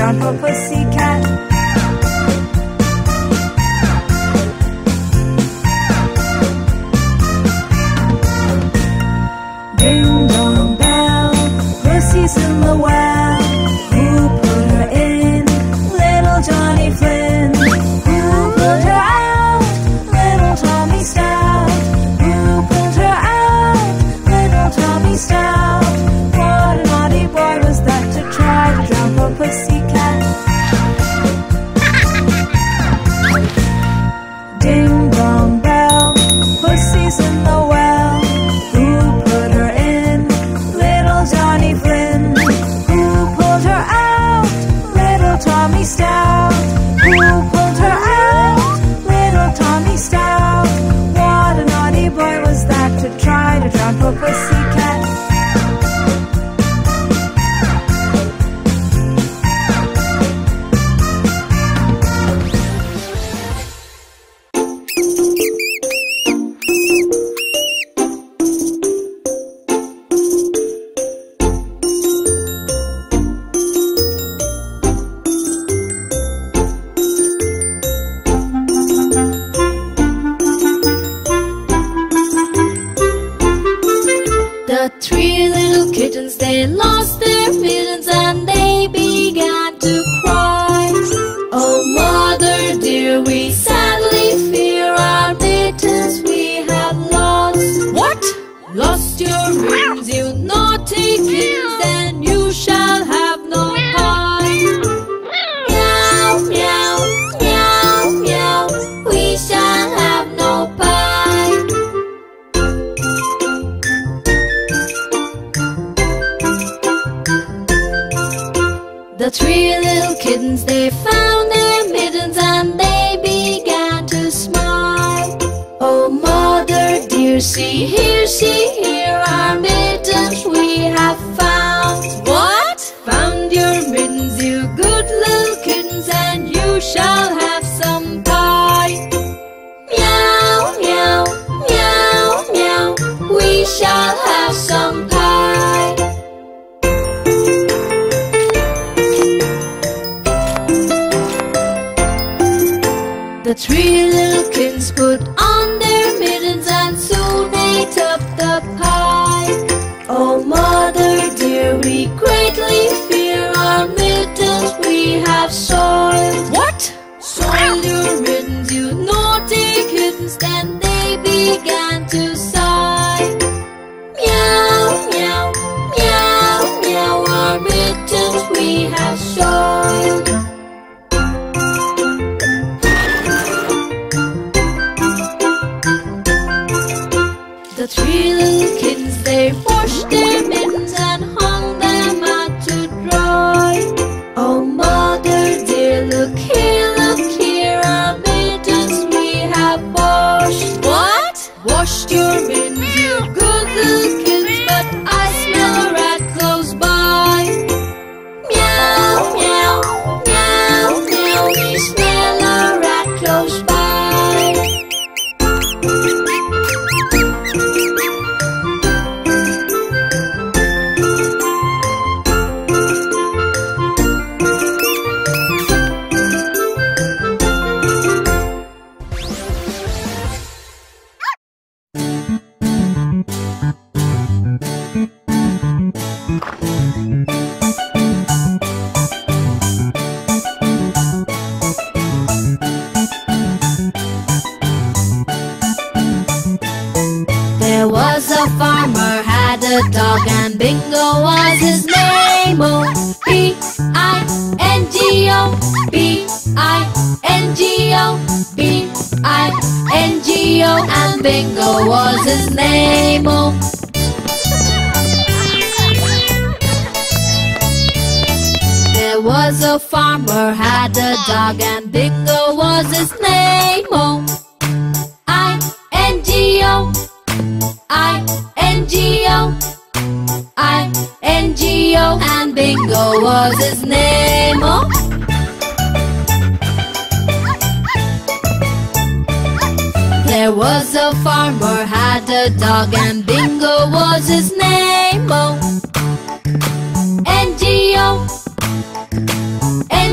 Grandpa Pussycat. Ding dong bell, Pussy's in the well. Who put her in? Little Johnny Flynn. Who put her out? Little Tommy Stout. Who put her out? Little Tommy Stout. What a naughty boy was that to try to drown poor Pussycat. Ding dong bell, Pussy's in the well. Stout. Who pulled her out? Little Tommy Stout. What a naughty boy was that to try to drown poor Pussycat.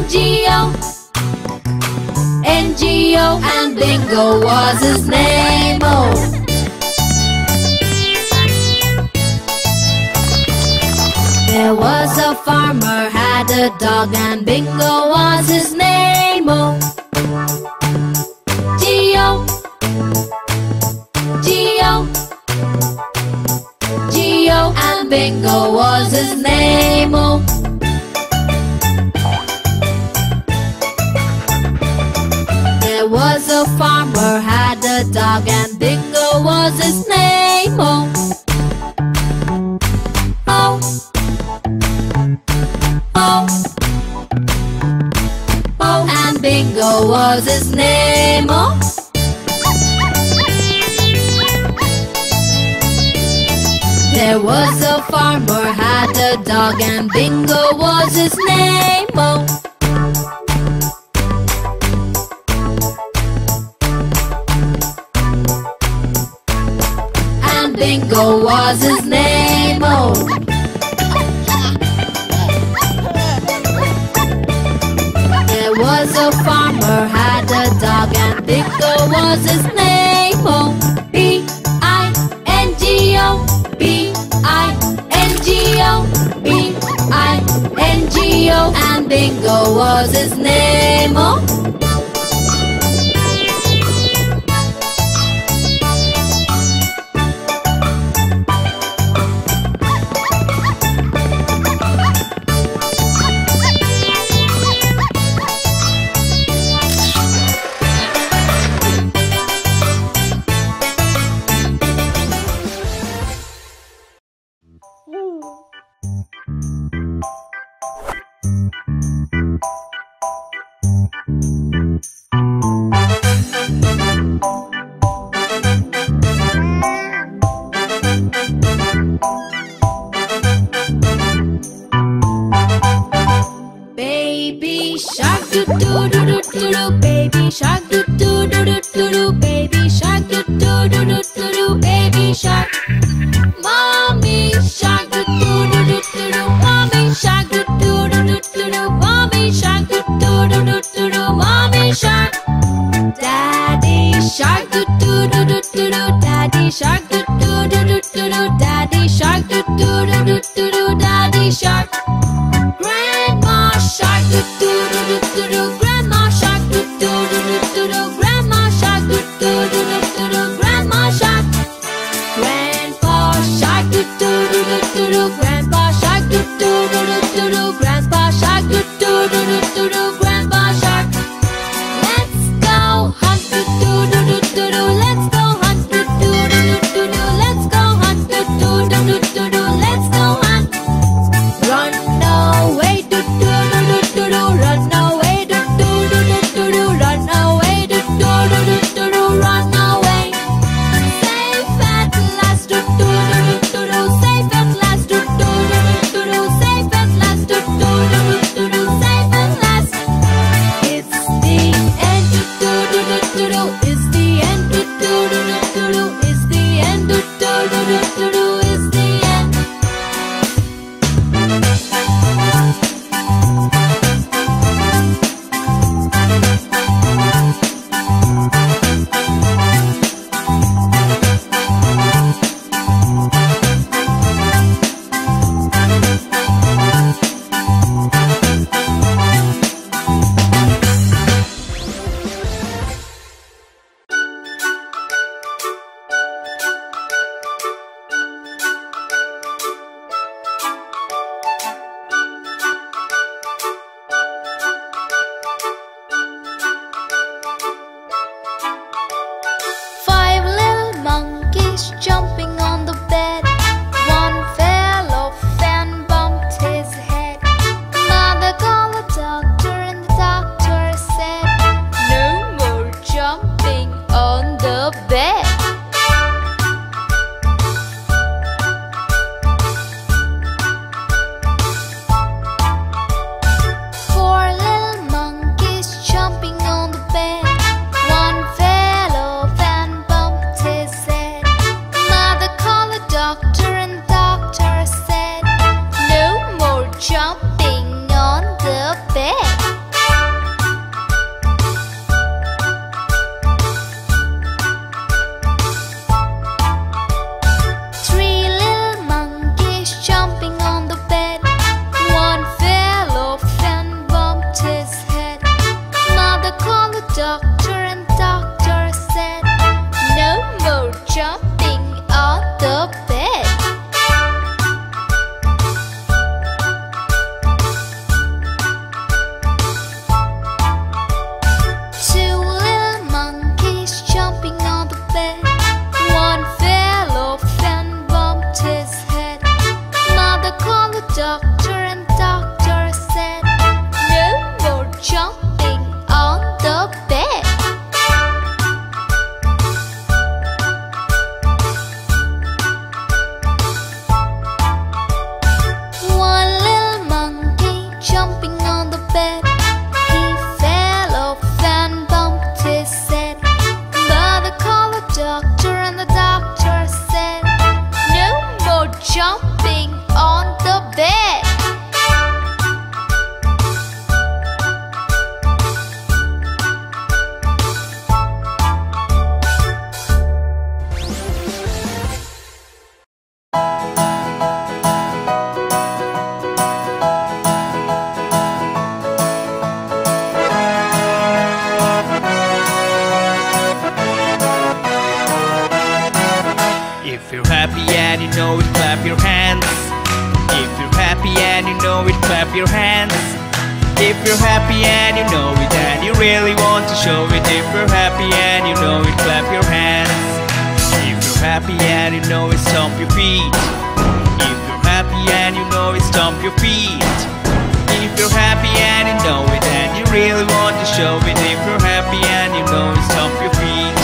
NGO. NGO and Bingo was his name-o. There was a farmer, had a dog, and Bingo was his name-o. G-O, G-O, G-O, and Bingo was his name-o. There was a farmer, had a dog, and Bingo was his name-o. Oh. Oh, oh, and Bingo was his name-o. There was a farmer, had a dog, and Bingo was his name-o. And Bingo was his name-o. Was a farmer, had a dog, and Bingo was his name-o. B-I-N-G-O, B-I-N-G-O, B-I-N-G-O, and Bingo was his name-o. Jumping on the bed. If you're happy and you know it, clap your hands. If you're happy and you know it, clap your hands. If you're happy and you know it, and you really want to show it. If you're happy and you know it, clap your hands. If you're happy and you know it, stomp your feet. If you're happy and you know it, stomp your feet. If you're happy and you know it, and you really want to show it. If you're happy and you know it, stomp your feet.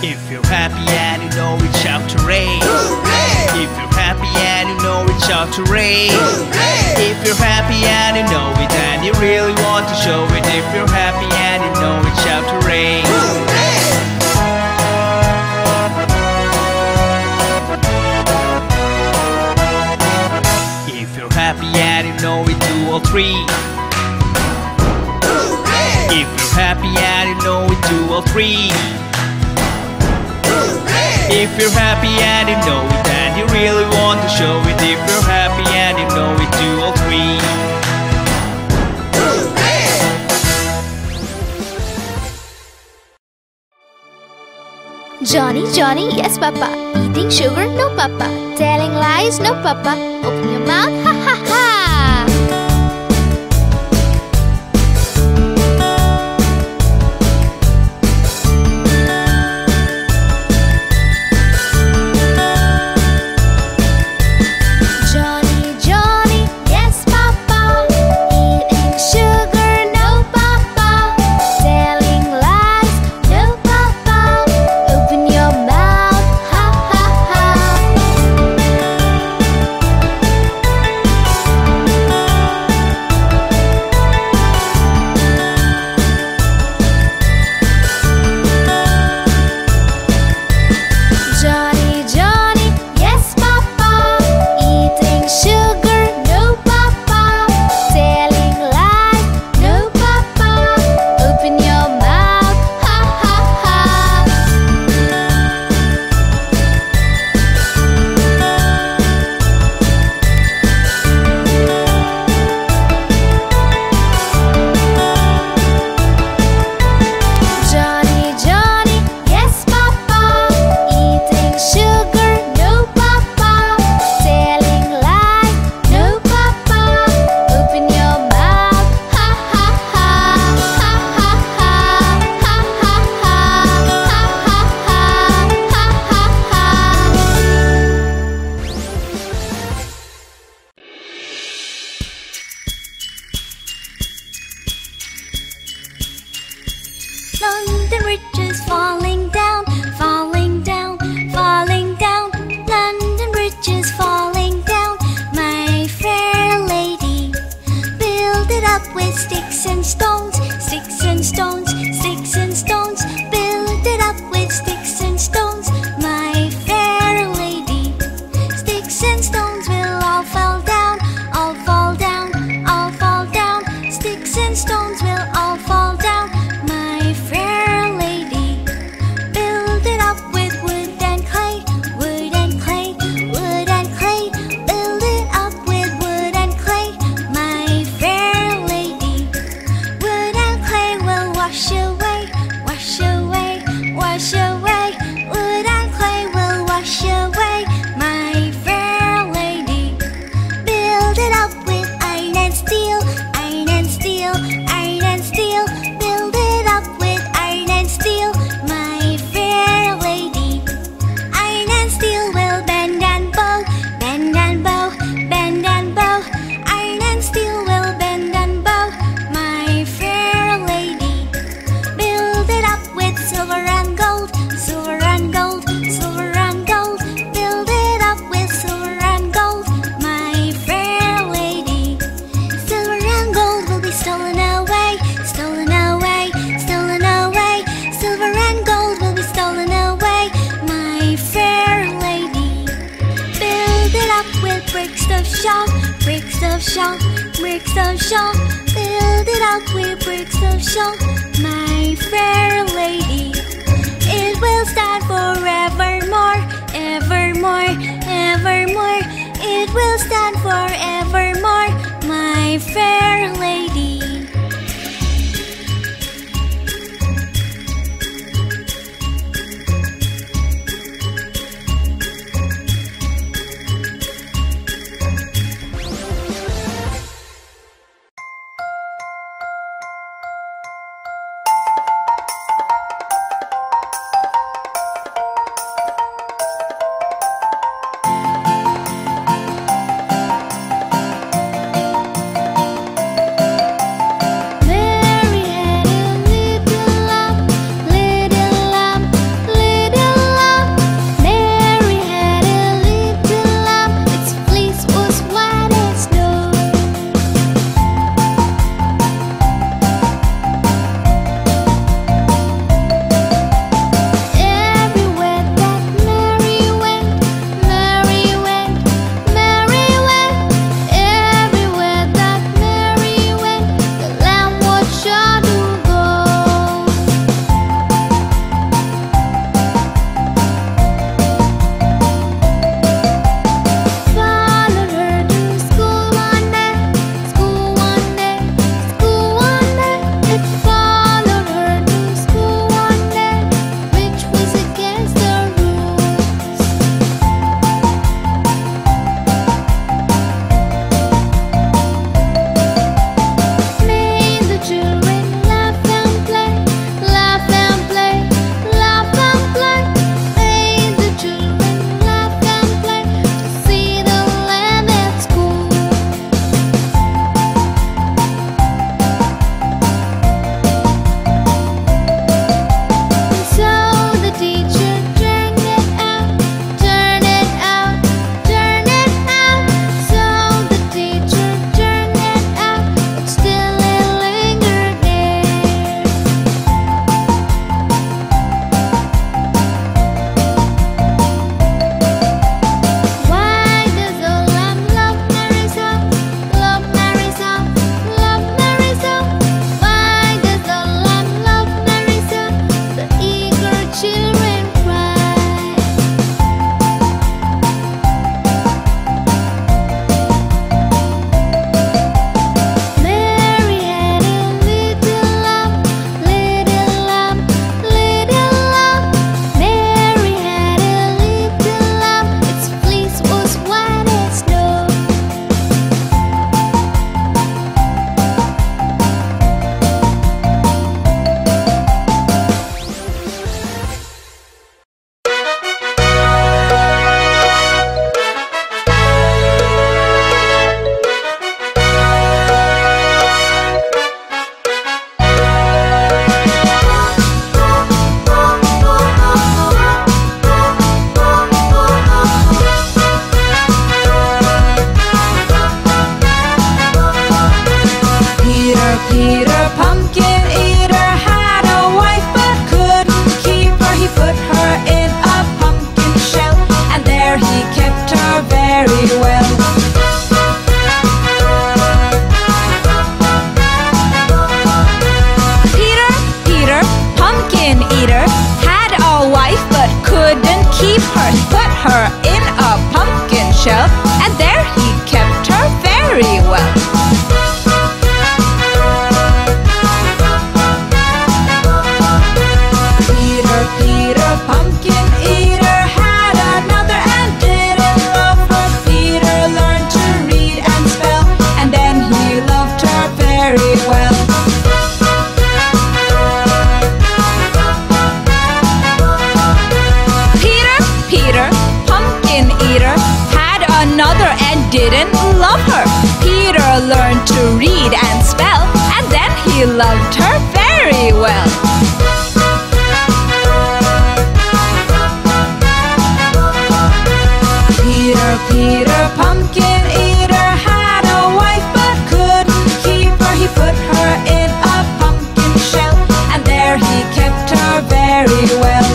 If you're happy and you know it, shout hooray! If you're happy and you know it, shout hooray! If you're happy and you know it, and you really want to show it. If you're happy and you know it, shout hooray! If you're happy and you know it, do all three. If you're happy and you know it, do all three. If you're happy and you know it, and you really want to show it. If you're happy and you know it, do all three. Johnny, Johnny, yes papa. Eating sugar, no papa. Telling lies, no papa. Open your mouth, ha ha ha. London Bridge is falling down, falling down, falling down. London Bridge is falling down, my fair lady. Build it up with sticks and stones, sticks and stones, sticks and stones. Build it up with sticks and stones, my fair lady. Sticks and stones will all fall down, all fall down, all fall down. Sticks and stones will all fall down, my fair lady. Build it up with wood and clay, wood and clay, wood and clay. Build it up with wood and clay, my fair lady. Wood and clay will wash away, wash away, wash away. Wood and clay will wash away, my fair lady. Build it up with iron and steel, iron and steel, iron and steel. Build it up with iron and steel, my fair lady. Iron and steel will bend and bow, bend and bow, bend and bow. Iron and steel will bend and bow, my fair lady. Build it up with silver and gold, silver and gold, silver and gold. Build it up with silver and gold, my fair lady. Silver and gold will be stolen away, stolen away, stolen away. Silver and gold will be stolen away, my fair lady. Build it up with bricks of shot, bricks of shot, bricks of shot. Build it up with bricks of shot, my fair lady. It will stand forevermore, evermore, evermore. It will stand forevermore, my fair lady. her in a pumpkin shell, and there he kept her very well. Peter, Peter, pumpkin eater, had another and didn't love her. Peter learned to read and spell, and then he loved her very well. Another and didn't love her. Peter learned to read and spell, and then he loved her very well. Peter, Peter, pumpkin eater, had a wife but couldn't keep her. He put her in a pumpkin shell, and there he kept her very well.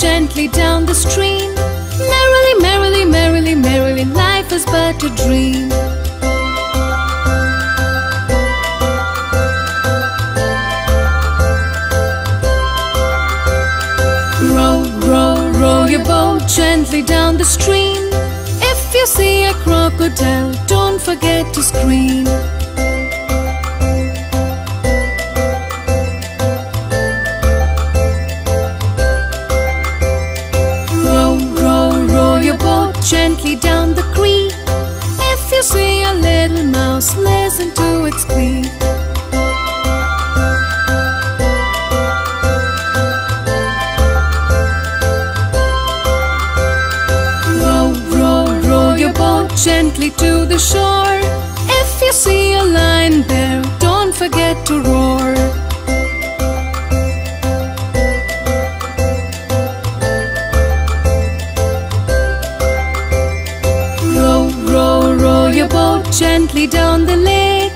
Gently down the stream, merrily, merrily, merrily, merrily, life is but a dream. Row, row, row your boat gently down the stream. If you see a crocodile, don't forget to scream. Gently down the creek. If you see a little mouse, listen to its squeak. Row, row, row your boat gently to the shore. If you see a lion bear, don't forget to roar. Gently down the lake.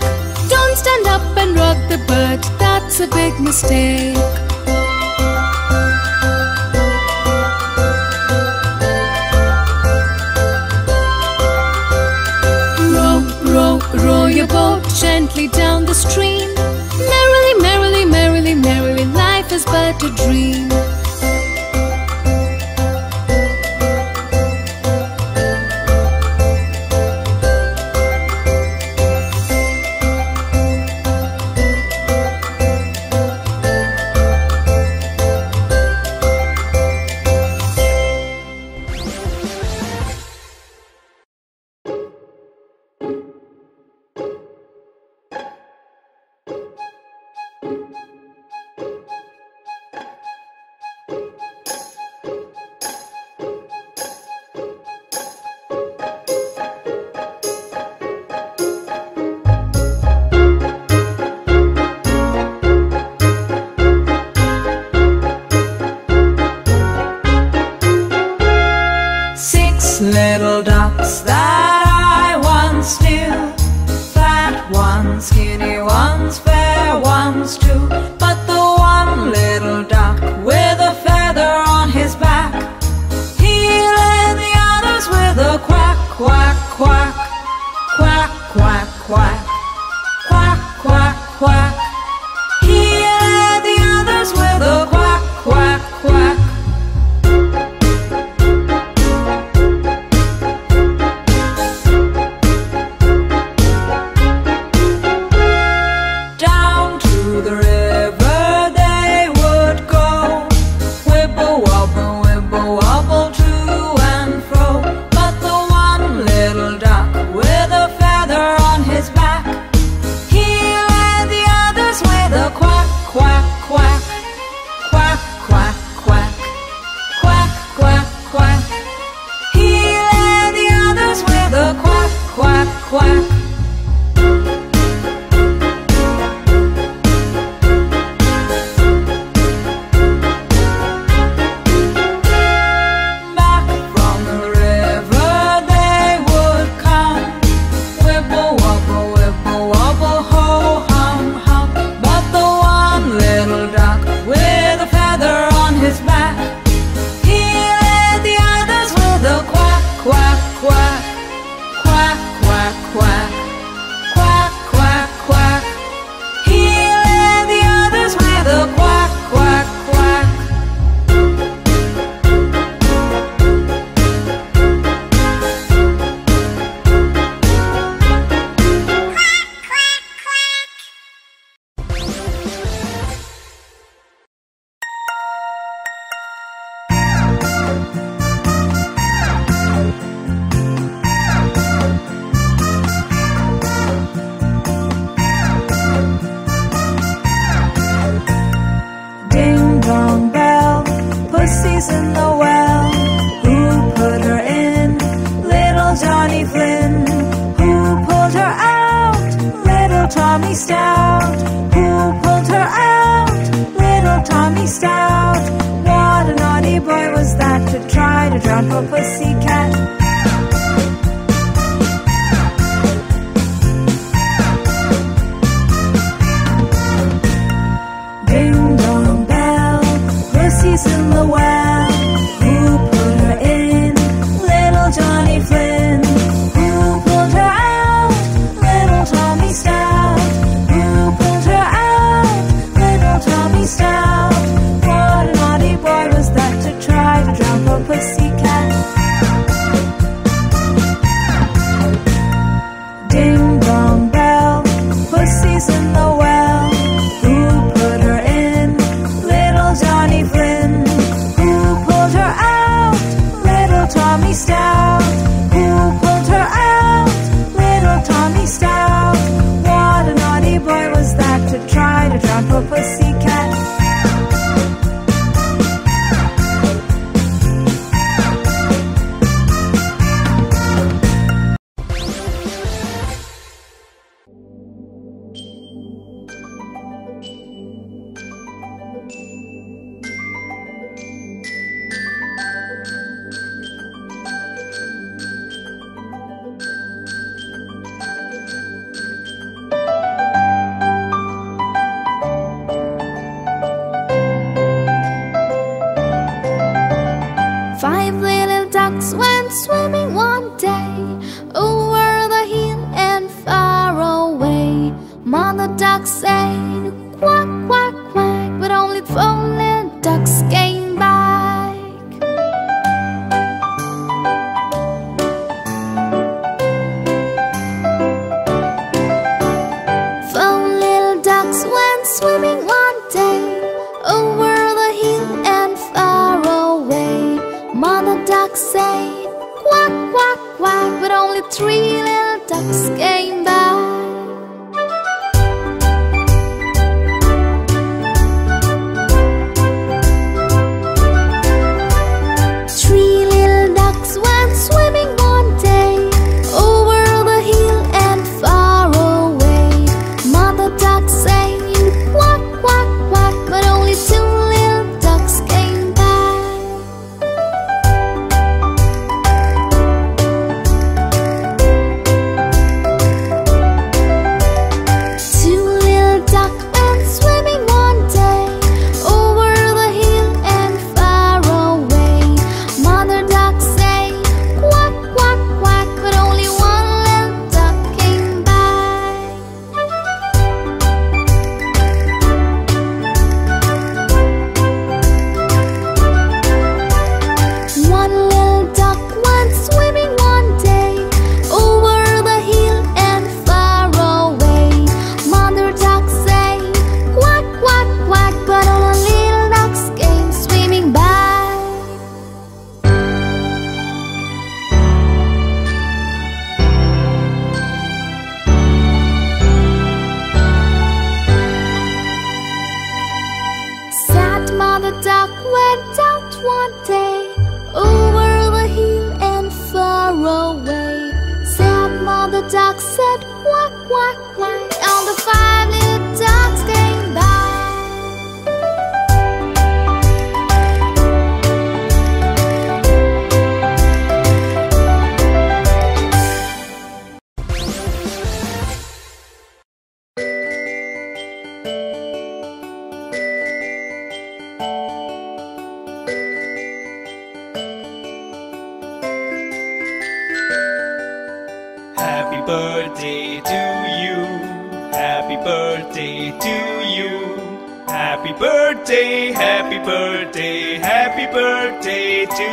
Don't stand up and rock the boat, that's a big mistake. Row, row, row your boat gently down the stream. Merrily, merrily, merrily, merrily, life is but a dream. qua. Ducks. birthday to you. Happy birthday to you. Happy birthday, happy birthday, happy birthday to you.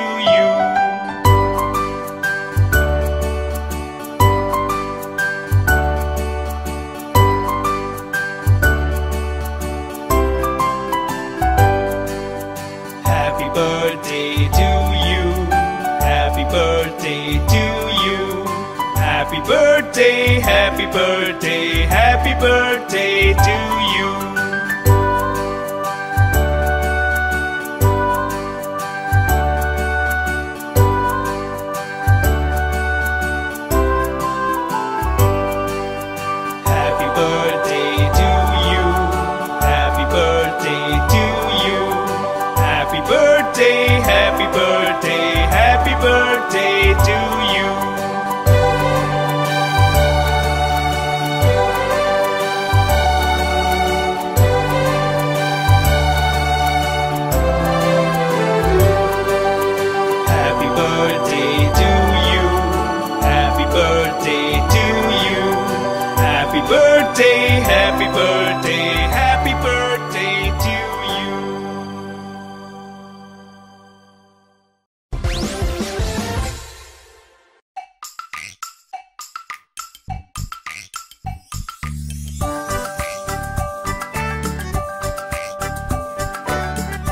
Happy birthday to you. Happy birthday to you. Happy birthday, happy birthday, happy birthday to you. Happy birthday, happy birthday to you. Happy birthday to you. Happy birthday to you. Happy birthday, happy birthday, happy birthday to you.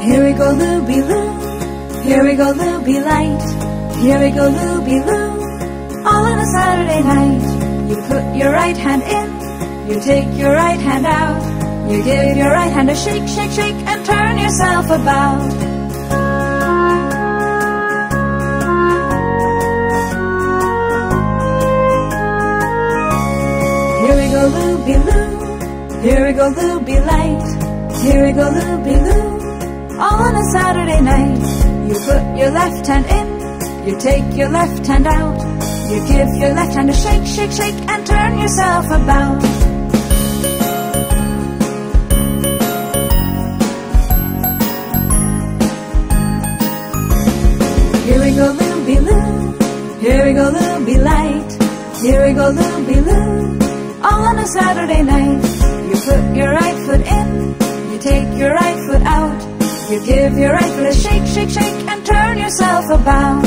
Here we go, looby loo, all on a Saturday night. You put your right hand in, you take your right hand out. You give your right hand a shake, shake, shake, and turn yourself about. Here we go, looby loo. Here we go, looby light. Here we go, looby loo, all on a Saturday night. You put your left hand in. You take your left hand out. You give your left hand a shake, shake, shake, and turn yourself about. Here we go, looby loo. Here we go, looby light. Here we go, looby loo, all on a Saturday night. You put your right foot in. You take your right foot out. You give your right foot a shake, shake, shake, and turn yourself about.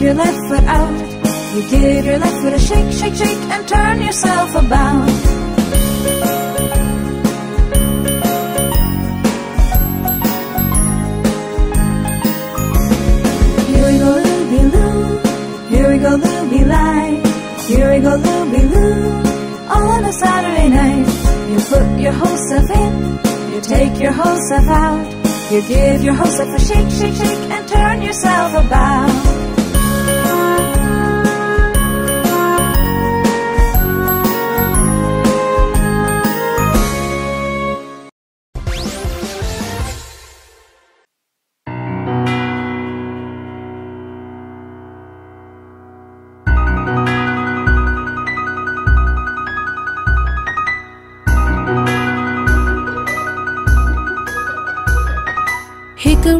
your left foot out. You give your left foot a shake, shake, shake, and turn yourself about. Here we go, looby loo. Here we go, looby lie. Here we go, looby loo. All on a Saturday night. You put your whole self in. You take your whole self out. You give your whole self a shake, shake, shake, and turn yourself about.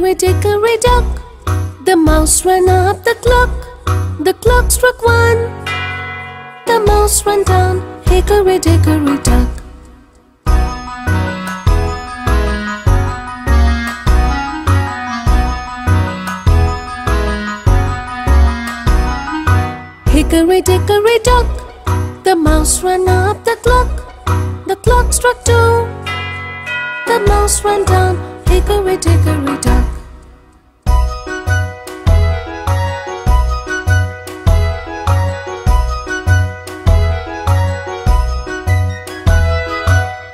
Hickory dickory dock, the mouse ran up the clock. The clock struck 1, the mouse ran down. Hickory dickory dock. Hickory dickory dock, the mouse ran up the clock. The clock struck 2, the mouse ran down. Hickory dickory dock.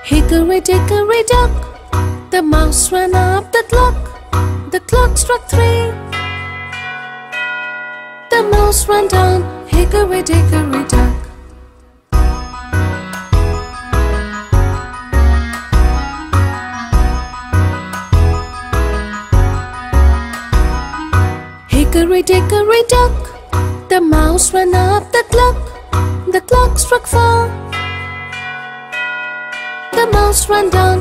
Hickory dickory dock, the mouse ran up the clock. The clock struck 3, the mouse ran down. Hickory dickory dock. Hickory dickory dock, the mouse ran up the clock. The clock struck 4, the mouse ran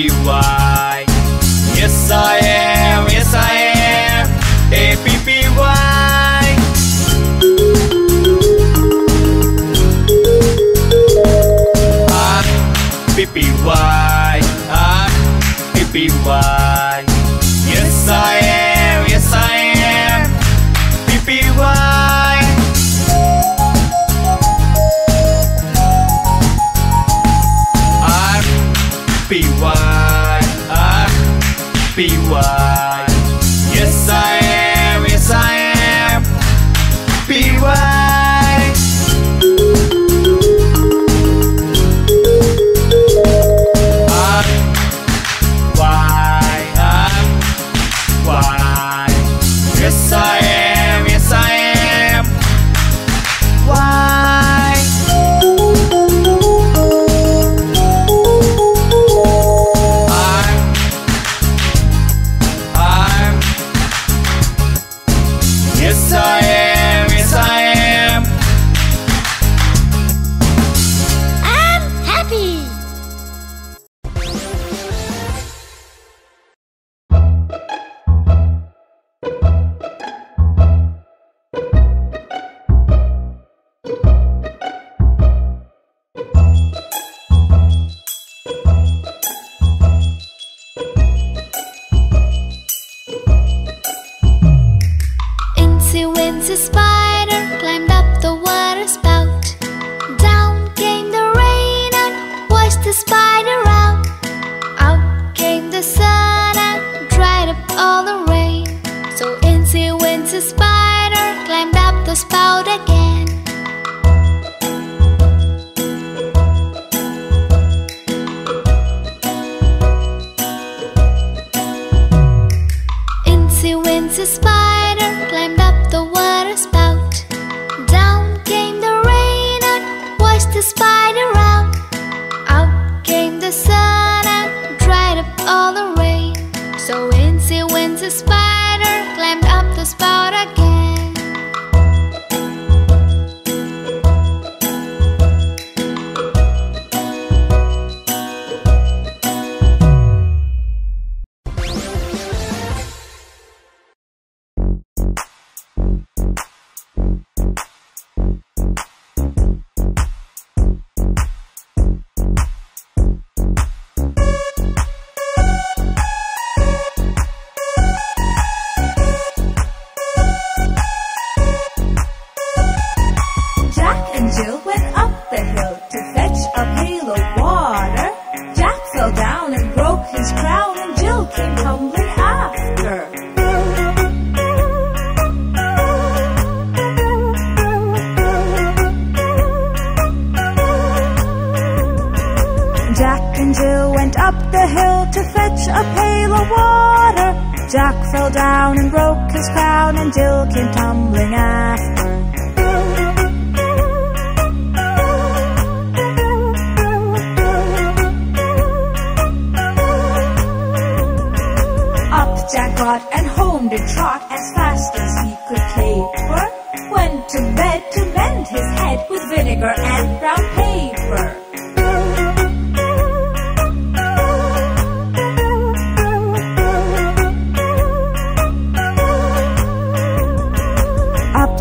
APPY. Yes, I am. Yes, I am. APPY. APPY. APPY. Yes, I am. Yes, I am. APPY. APPY. Yes, I am. Yes, I am. APPY. Yes, I am. Yes, I am. Yes, I am. Yes, I am. I'm happy. Incy-wincy spider climbed up the water spout. Down came the rain and washed the spider out. Out came the sun and dried up all the rain. So Incy-wincy spider climbed up the spout again. Incy-wincy spider climbed up the water spout. Down came the rain and washed the spider out. Out came the sun and dried up all the rain. So Incy-wincy spider climbed up the spout again. Jack fell down and broke his crown, and Jill came tumbling after. Up Jack got and home did trot as fast as he could caper. Went to bed to mend his head with vinegar and brown paper.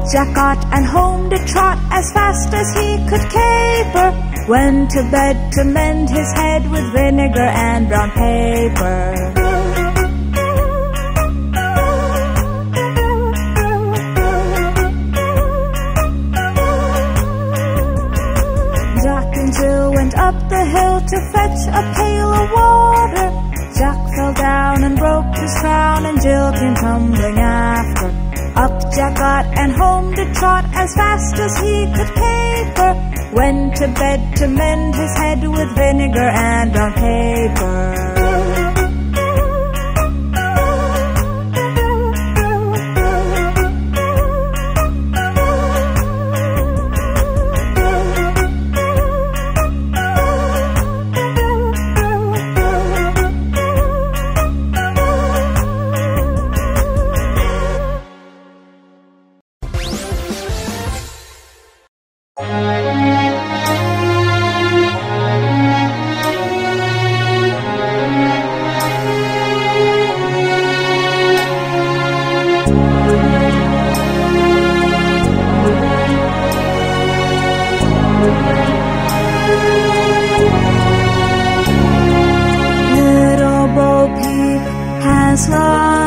Jack got and home did trot as fast as he could caper. Went to bed to mend his head with vinegar and brown paper. Jack and Jill went up the hill to fetch a pail of water. Jack fell down and broke his crown, and Jill came tumbling after. Up Jack got and home did trot as fast as he could caper. Went to bed to mend his head with vinegar and brown paper.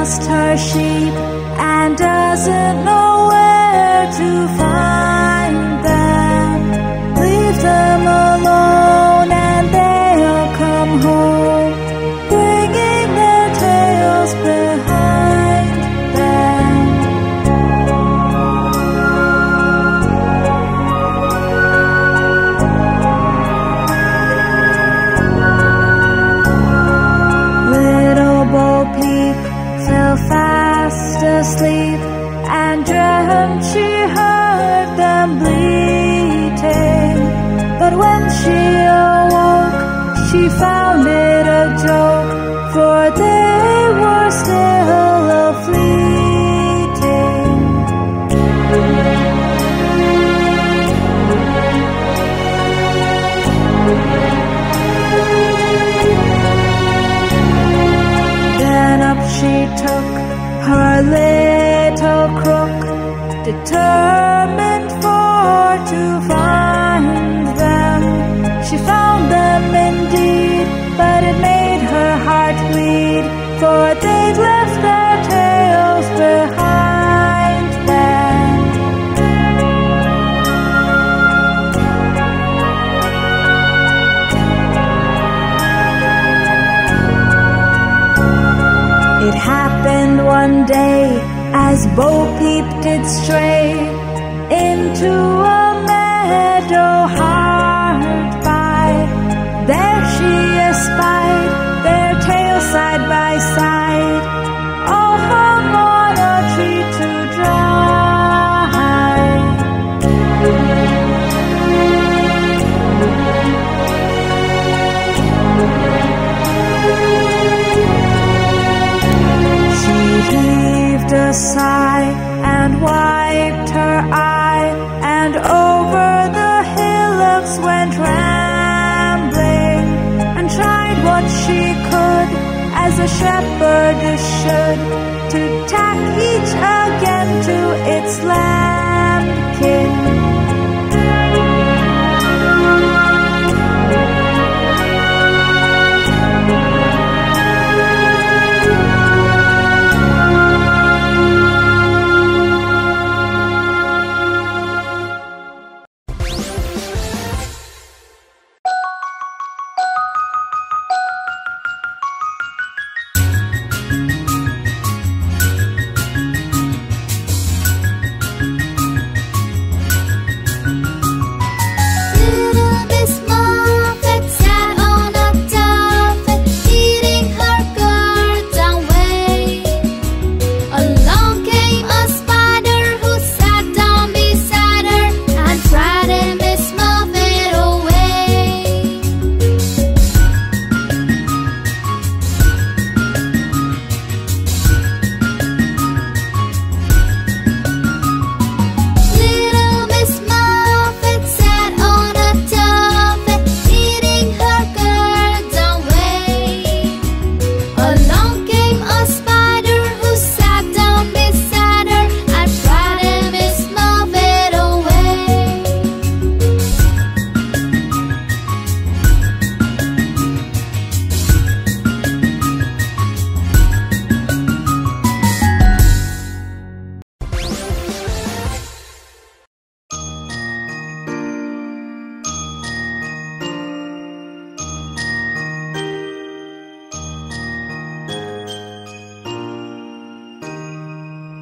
lost her sheep and doesn't know where to find them. Leave them alone and they'll come home, bringing their tails behind them. Little Bo Peep fell fast asleep, and dreamt she heard them bleating. But when she awoke, she found it a joke, for they were still a-fleeting. Then up she took her little crook, determined for to find them. She found them indeed, but it made her heart bleed, for they'd left their tails behind them. It happened one day, as Bo Peep did stray into a meadow hard by. There she espied their tails side by side, all hung on a tree to dry. She heaved a sigh and wiped her eye, and over the hillocks went rambling, and tried what she could, as a shepherdess should, to tack each again to its lambkin.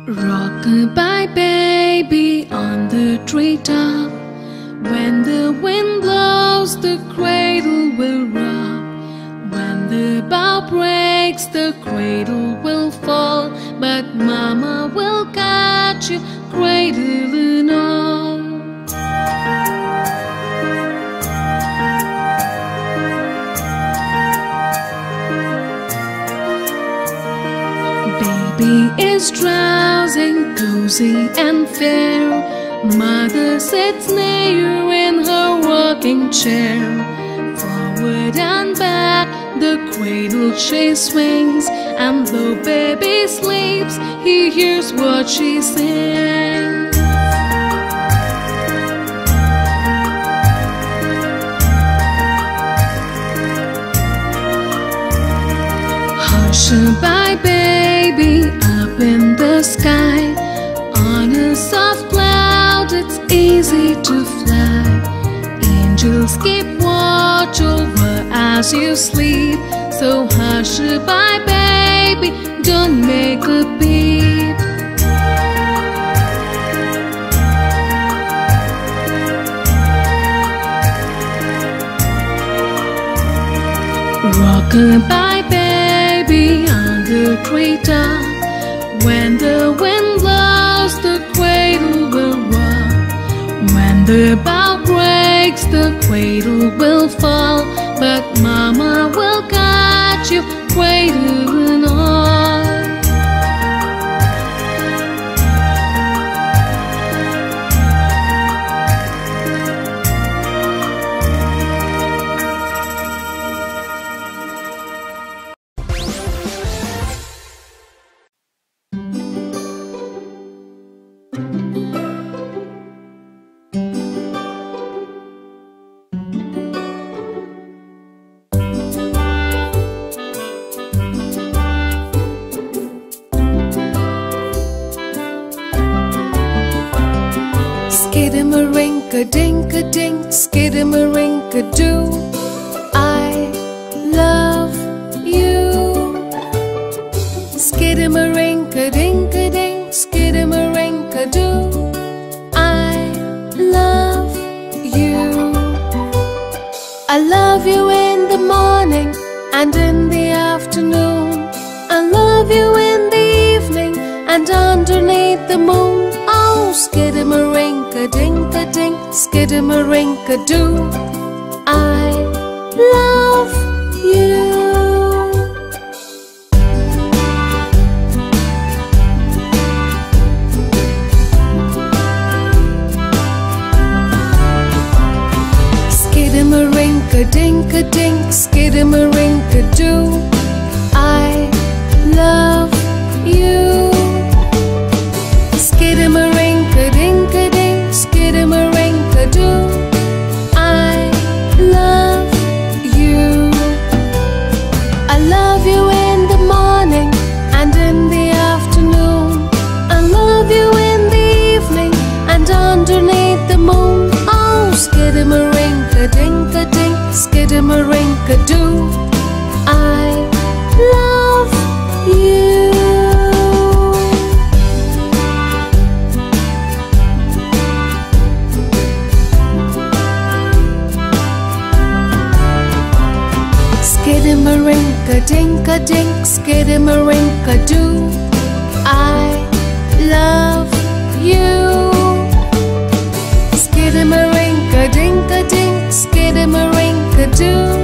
Rock-a-bye, baby, on the treetop. When the wind blows, the cradle will rock. When the bough breaks, the cradle will fall. But Mama will catch you, cradle and all. Baby is drowsing, cozy and fair. Mother sits near in her rocking chair. Forward and back, the cradle she swings, and though baby sleeps, he hears what she sings. Hush-a-bye, baby, baby up in the sky. On a soft cloud, it's easy to fly. Angels keep watch over as you sleep. So hush, bye baby, don't make a peep. Walk by baby on the treetop. When the wind blows, the cradle will rock. When the bough breaks, the cradle will fall. But mama will catch you, cradle and all. Skidamarinka-dink-a-dink, skidamarinka-doo, I love you. Skidamarinka-dink-a-dink, skidamarinka-doo, I love you. I love you in the morning and in the afternoon. I love you in the evening and underneath the moon. Oh, skidamarinka-dink-a-dink, skidamarinka-doo, I love you. Skidamarinka-dink-a-dink, skidamarinka-doo, I love you. Skidamarinka-dink-a-dink, skidamarinka-doo, I love you. I love you in the morning and in the afternoon. I love you in the evening and underneath the moon. Oh, skidamarinka-dink-a-dink, skidamarinka-doo, I love you. Skidamarinka-dink-a-dink, skidamarinka-doo, I love you. Skidamarinka-dink-a-dink, skidamarinka-doo,